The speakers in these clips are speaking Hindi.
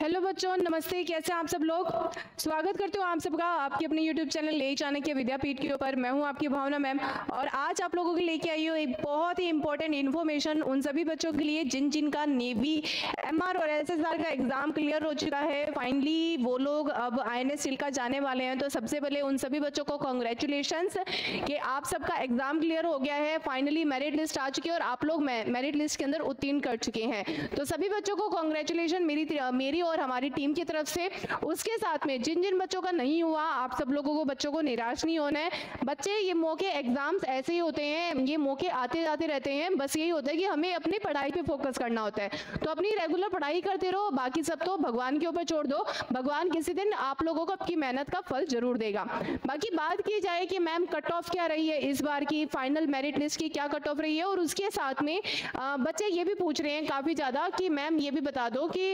हेलो बच्चों, नमस्ते। कैसे हैं आप सब लोग? स्वागत करती हूँ आप सबका आपके अपने यूट्यूब चैनल ले जाने के विद्यापीठ के ऊपर। मैं हूँ आपकी भावना मैम और आज आप लोगों के लेके आई हूँ एक बहुत ही इंपॉर्टेंट इन्फॉर्मेशन उन सभी बच्चों के लिए जिन जिनका नेवी एमआर और एसएसआर का एग्जाम क्लियर हो चुका है। फाइनली वो लोग अब INS शिल्का जाने वाले हैं। तो सबसे पहले उन सभी बच्चों को कॉन्ग्रेचुलेशंस कि आप सबका एग्जाम क्लियर हो गया है। फाइनली मेरिट लिस्ट आ चुकी है और आप लोग मेरिट लिस्ट के अंदर उत्तीर्ण कर चुके हैं। तो सभी बच्चों को कॉन्ग्रेचुलेशन मेरी और हमारी टीम की तरफ से। उसके साथ में जिन जिन बच्चों का नहीं हुआ, आप सब लोगों को बच्चों को निराश नहीं होना है। बच्चे, ये मौके एग्जाम्स ऐसे ही होते हैं, ये मौके आते जाते रहते हैं। बस यही होता है कि हमें अपनी पढ़ाई पे फोकस करना होता है। तो अपनी रेगुलर पढ़ाई करते रहो, बाकी सब तो भगवान के ऊपर छोड़ दो। भगवान किसी दिन आप लोगों को आपकी मेहनत का फल जरूर देगा। बाकी बात की जाए कि मैम कट ऑफ क्या रही है इस बार की, फाइनल मेरिट लिस्ट की क्या कट ऑफ रही है, और उसके साथ में बच्चे ये भी पूछ रहे हैं काफी ज्यादा कि मैम ये भी बता दो कि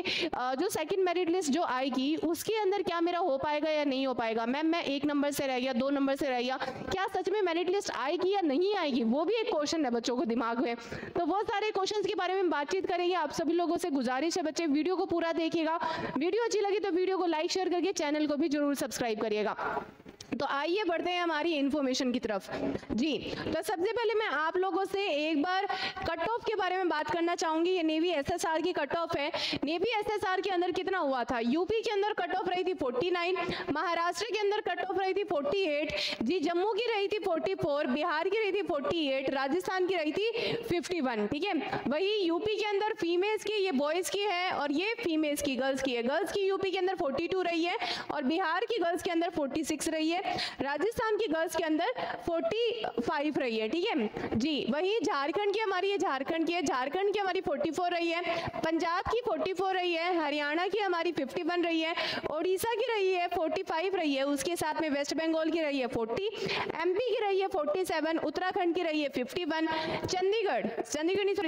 जो सेकंड मेरिट लिस्ट जो आएगी उसके अंदर क्या मेरा हो पाएगा या नहीं हो पाएगा। मैम मैं 1 नंबर से रह गया, 2 नंबर से रह गया, क्या सच में मेरिट लिस्ट आएगी या नहीं आएगी, वो भी एक क्वेश्चन है बच्चों को दिमाग में। तो वो सारे क्वेश्चंस के बारे में बातचीत करेंगे। आप सभी लोगों से गुजारिश है बच्चे, वीडियो को पूरा देखिएगा। वीडियो अच्छी लगी तो वीडियो को लाइक शेयर करके चैनल को भी जरूर सब्सक्राइब करिएगा। तो आइए बढ़ते हैं हमारी इन्फॉर्मेशन की तरफ जी। तो सबसे पहले मैं आप लोगों से एक बार कट ऑफ के बारे में बात करना चाहूंगी। ये नेवी एसएसआर की कट ऑफ है। नेवी एसएसआर के अंदर कितना हुआ था? यूपी के अंदर कट ऑफ रही थी 49, महाराष्ट्र के अंदर कट ऑफ रही थी 48 जी, जम्मू की रही थी 44, बिहार की रही थी 48, राजस्थान की रही थी 51। ठीक है, वही यूपी के अंदर फीमेल्स की, ये बॉयज की है और ये फीमेल्स की गर्ल्स की है। गर्ल्स की यूपी के अंदर 42 रही है और बिहार की गर्ल्स के अंदर 46 रही है, राजस्थान की गर्ल्स के अंदर 45 रही है। ठीक है जी, वही झारखंड की हमारी है, झारखंड की हमारी 44 रही है, पंजाब की 44 रही है, हरियाणा की हमारी 51 रही है, ओडिशा की रही है 45 रही है, उसके साथ में वेस्ट बंगाल की रही है 40, एमपी की रही है 47, उत्तराखंड की रही है 51,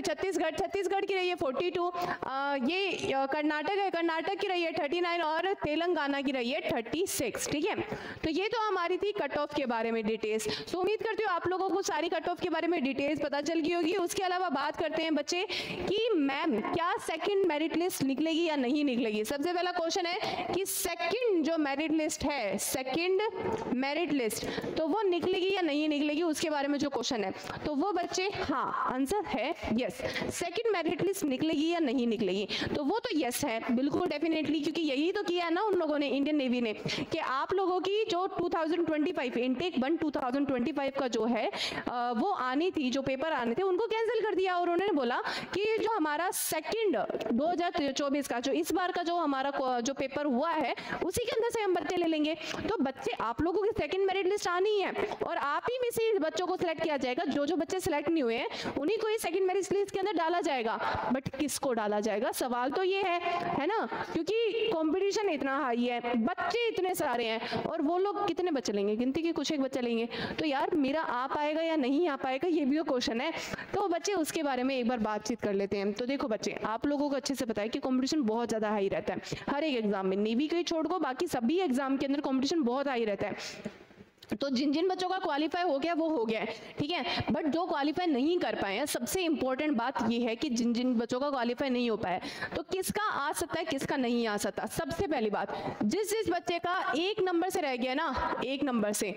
छत्तीसगढ़ की रही है 42, ये कर्नाटक की रही है 39 और तेलंगाना की रही है 36। ठीक है, तो ये तो हमारी थी कट ऑफ के बारे में डिटेल्स। तो उम्मीद करती हूँ आप लोगों को सारी कट ऑफ के बारे में डिटेल्स पता चल गई होगी। उसके अलावा बात करते हैं बच्चे कि मैम क्या सेकंड मेरिट लिस्ट निकलेगी या नहीं निकलेगी। सबसे पहला क्वेश्चन है कि सेकंड जो मेरिट लिस्ट है, सेकंड मेरिट लिस्ट, तो वो निकलेगी या नहीं निकलेगी, उसके बारे में जो क्वेश्चन है। तो वो बच्चे हाँ, आंसर है यस, सेकंड मेरिट लिस्ट निकलेगी या नहीं निकलेगी, तो वो तो यस है बिल्कुल डेफिनेटली, क्योंकि यही तो किया है ना उन लोगों ने, इंडियन नेवी ने, कि आप लोगों की जो 2025 इंटेक 2025 का जो है वो आनी थी, जो पेपर आने थे उनको कैंसिल कर दिया और उन्होंने बोला कि जो हमारा सेकंड 2024 का जो इस बार का जो हमारा जो पेपर हुआ है उसी के अंदर से हम बच्चे ले लेंगे। तो बच्चे आप लोगों की सेकंड मेरिट लिस्ट आनी है और आप ही में से बच्चों को सिलेक्ट किया जाएगा। जो जो बच्चे सिलेक्ट नहीं हुए हैं उन्हीं को ही सेकंड मेरिट लिस्ट के अंदर डाला जाएगा, बट किसको डाला जाएगा सवाल तो ये है ना, क्योंकि कॉम्पिटिशन इतना हाई है, बच्चे इतने सारे हैं और वो लोग कितने बच्चे लेंगे, गिनती के कुछ एक बच्चे लेंगे। तो यार मेरा आ पाएगा या नहीं आ पाएगा, ये भी वो क्वेश्चन है। तो बच्चे उसके बारे में एक बार बातचीत कर लेते हैं। तो देखो बच्चे, आप लोगों को अच्छे से पता है कि कंपटीशन बहुत ज़्यादा हाई रहता है हर एक एग्जाम में, नेवी को ही छोड़ को बाकी सभी एग्जाम के अंदर कंपटीशन बहुत हाई रहता है। तो जिन जिन बच्चों का क्वालिफाई हो गया वो हो गया है, ठीक है, बट जो क्वालिफाई नहीं कर पाए हैं, सबसे इंपॉर्टेंट बात ये है कि जिन जिन बच्चों का क्वालिफाई नहीं हो पाया तो किसका आ सकता है किसका नहीं आ सकता। सबसे पहली बात, जिस जिस बच्चे का 1 नंबर से रह गया ना, 1 नंबर से,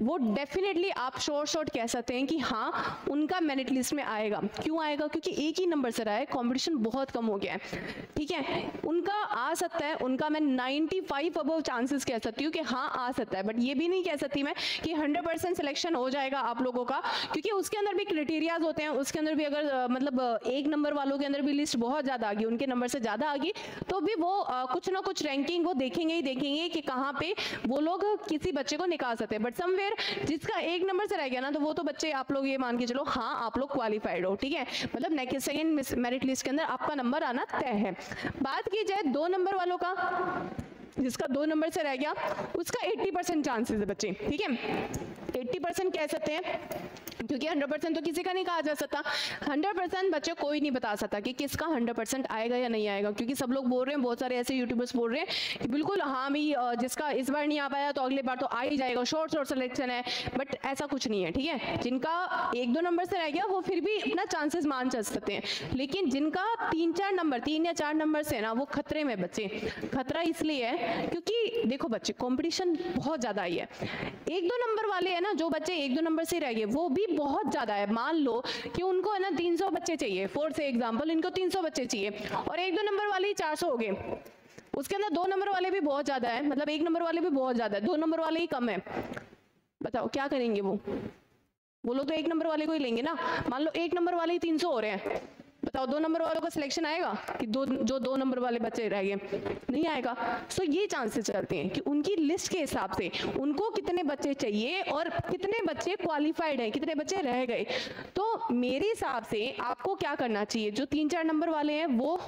वो डेफिनेटली आप शॉर्ट कह सकते हैं कि हाँ उनका मेरिट लिस्ट में आएगा। क्यों आएगा? क्योंकि 1 ही नंबर से रहा है, कॉम्पिटिशन बहुत कम हो गया है, ठीक है, उनका आ सकता है। उनका मैं 95 अबव चांसेस कह सकती हूँ कि हाँ आ सकता है, बट ये भी नहीं कह सकती कि 100% सिलेक्शन हो जाएगा आप लोगों का, क्योंकि उसके अंदर भी क्राइटेरियाज होते हैं। उसके अंदर भी अगर मतलब 1 नंबर वालों के अंदर भी लिस्ट बहुत ज्यादा आ गई, उनके नंबर से ज्यादा आ गई, तो भी वो कुछ ना कुछ रैंकिंग वो देखेंगे ही देखेंगे कि कहाँ पे वो लोग किसी बच्चे को निकाल सकते हैं। बट समवेयर जिसका 1 नंबर से रह गया ना, तो वो तो बच्चे आप लोग ये मान के चलो हाँ आप लोग क्वालिफाइड हो, ठीक है, मतलब नेक्स्ट सेकंड मेरिट लिस्ट के अंदर आपका नंबर आना तय है। बात की जाए 2 नंबर वालों का, जिसका 2 नंबर से रह गया उसका 80% चांसेस है बच्चे, ठीक है। 80% कह सकते हैं, क्योंकि 100% तो किसी का नहीं कहा जा सकता। 100% बच्चे कोई नहीं बता सकता कि किसका 100% आएगा या नहीं आएगा, क्योंकि सब लोग बोल रहे हैं, बहुत सारे ऐसे यूट्यूबर्स बोल रहे हैं कि बिल्कुल हाँ भाई जिसका इस बार नहीं आ पाया तो अगले बार तो आ ही जाएगा, शॉर्ट सिलेक्शन है। बट ऐसा कुछ नहीं है, ठीक है। जिनका 1-2 नंबर से रह गया वो फिर भी अपना चांसेस मान सकते हैं, लेकिन जिनका 3-4 नंबर से ना, वो खतरे में बच्चे। खतरा इसलिए है क्योंकि देखो बच्चे कॉम्पिटिशन बहुत ज़्यादा ही है। 1-2 नंबर वाले है ना, जो बच्चे 1-2 नंबर से रह गए वो भी बहुत ज़्यादा है। मान लो कि उनको है ना 300 बच्चे चाहिए, फॉर से एग्जाम्पल इनको 300 बच्चे चाहिए, और 1-2 नंबर वाले ही 400 हो गए। उसके अंदर 2 नंबर वाले भी बहुत ज़्यादा है, मतलब 1 नंबर वाले भी बहुत ज़्यादा है, 2 नंबर वाले ही कम है। बताओ क्या करेंगे वो लोग तो 1 नंबर वाले को ही लेंगे ना। मान लो 1 नंबर वाले ही 300 हो रहे हैं, बताओ 2 नंबर वालों का सिलेक्शन आएगा कि जो 2 नंबर वाले बच्चे रह गए, नहीं आएगा। सो ये चांसेस चलते हैं कि उनकी लिस्ट के हिसाब से उनको कितने बच्चे चाहिए और कितने बच्चे क्वालिफाइड हैं, कितने बच्चे रह गए। तो मेरे हिसाब से आपको क्या करना चाहिए, जो 3-4 नंबर वाले हैं वो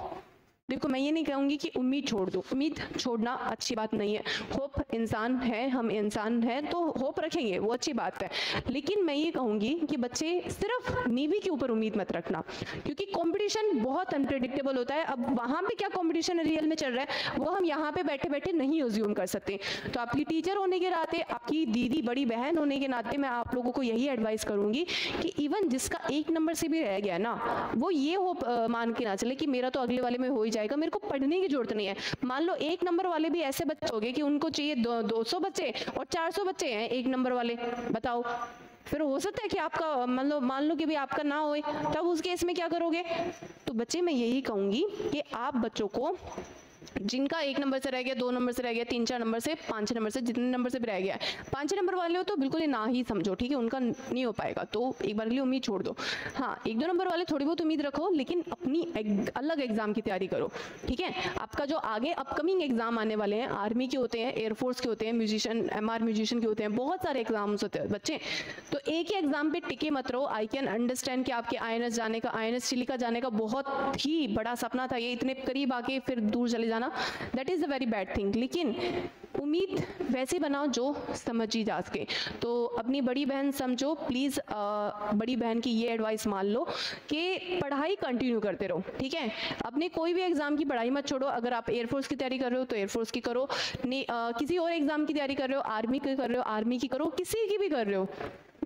देखो, मैं ये नहीं कहूँगी कि उम्मीद छोड़ दो, उम्मीद छोड़ना अच्छी बात नहीं है। होप इंसान है, हम इंसान हैं तो होप रखेंगे, वो अच्छी बात है। लेकिन मैं ये कहूँगी कि बच्चे सिर्फ नेवी के ऊपर उम्मीद मत रखना, क्योंकि कंपटीशन बहुत अनप्रेडिक्टेबल होता है। अब वहाँ पे क्या कंपटीशन रियल में चल रहा है वो हम यहाँ पे बैठे बैठे नहीं अज्यूम कर सकते। तो आपकी टीचर होने के नाते, आपकी दीदी बड़ी बहन होने के नाते मैं आप लोगों को यही एडवाइस करूँगी कि इवन जिसका 1 नंबर से भी रह गया ना, वो ये होप मान के ना चले कि मेरा तो अगले वाले में हो ही जाएगा, मेरे को पढ़ने की जरूरत नहीं है। मान लो 1 नंबर वाले भी ऐसे बच्चे हो गए कि उनको चाहिए 200 बच्चे और 400 बच्चे हैं 1 नंबर वाले, बताओ फिर हो सकता है कि आपका मान लो कि भी आपका ना होए, तब उस केस में क्या करोगे। तो बच्चे मैं यही कहूँगी कि आप बच्चों को जिनका 1 नंबर से रह गया, 2 नंबर से रह गया, 3-4 नंबर से, 5 नंबर से, जितने नंबर से भी रह गया, 5 नंबर वाले हो तो बिल्कुल ना ही समझो, ठीक है, उनका नहीं हो पाएगा तो एक बार के लिए उम्मीद छोड़ दो। हाँ 1-2 नंबर वाले थोड़ी बहुत उम्मीद रखो, लेकिन अपनी अलग एग्जाम की तैयारी करो, ठीक है। आपका जो आगे अपकमिंग एग्जाम आने वाले हैं, आर्मी के होते हैं, एयरफोर्स के होते हैं, म्यूजिशियन MR म्यूजिशियन के होते हैं, बहुत सारे एग्जाम्स होते हैं बच्चे, तो एक ही एग्जाम पर टिके मत रहो। आई कैन अंडरस्टैंड कि आपके INS जाने का, INS शिलिका जाने का बहुत ही बड़ा सपना था, ये इतने करीब आके फिर दूर चले जाना, that is a very bad thing. लेकिन उम्मीद वैसे बनाओ जो समझी जा सके। तो अपनी बड़ी बहन समझो प्लीज़, बड़ी बहन की ये एडवाइस मान लो कि पढ़ाई कंटिन्यू करते रहो, ठीक है। अपने कोई भी एग्ज़ाम की पढ़ाई मत छोड़ो। अगर आप एयरफोर्स की तैयारी कर रहे हो तो एयरफोर्स की करो, किसी और एग्ज़ाम की तैयारी कर रहे हो, आर्मी की कर रहे हो, आर्मी की करो, किसी की भी कर रहे हो,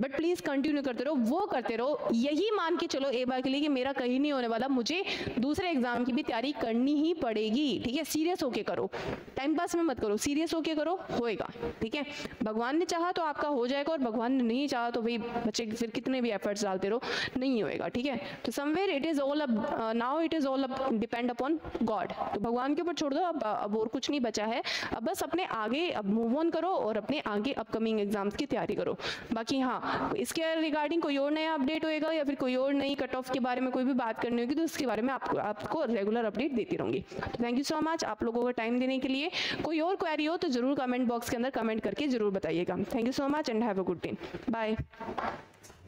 बट प्लीज़ कंटिन्यू करते रहो, वो करते रहो। यही मान के चलो एक बार के लिए कि मेरा कहीं नहीं होने वाला, मुझे दूसरे एग्जाम की भी तैयारी करनी ही पड़ेगी, ठीक है। सीरियस होके करो, टाइम पास में मत करो, सीरियस होके करो, होएगा, ठीक है। भगवान ने चाहा तो आपका हो जाएगा और भगवान ने नहीं चाहा तो भाई बच्चे फिर कितने भी एफर्ट्स डालते रहो नहीं होएगा, ठीक है। तो somewhere it is all up, now it is all up depend upon God. तो भगवान के ऊपर छोड़ दो, अब और कुछ नहीं बचा है, अब बस अपने आगे अब मूव ऑन करो और अपने आगे अपकमिंग एग्जाम्स की तैयारी करो। बाकी हाँ, इसके रिगार्डिंग कोई और नया अपडेट होएगा या फिर कोई और नई कट ऑफ के बारे में कोई भी बात करनी होगी तो उसके बारे में आपको रेगुलर अपडेट देती रहूँगी। तो थैंक यू सो मच आप लोगों का टाइम देने के लिए। कोई और क्वेरी हो तो ज़रूर कमेंट बॉक्स के अंदर कमेंट करके ज़रूर बताइएगा। Thank you so much and have a good day, bye.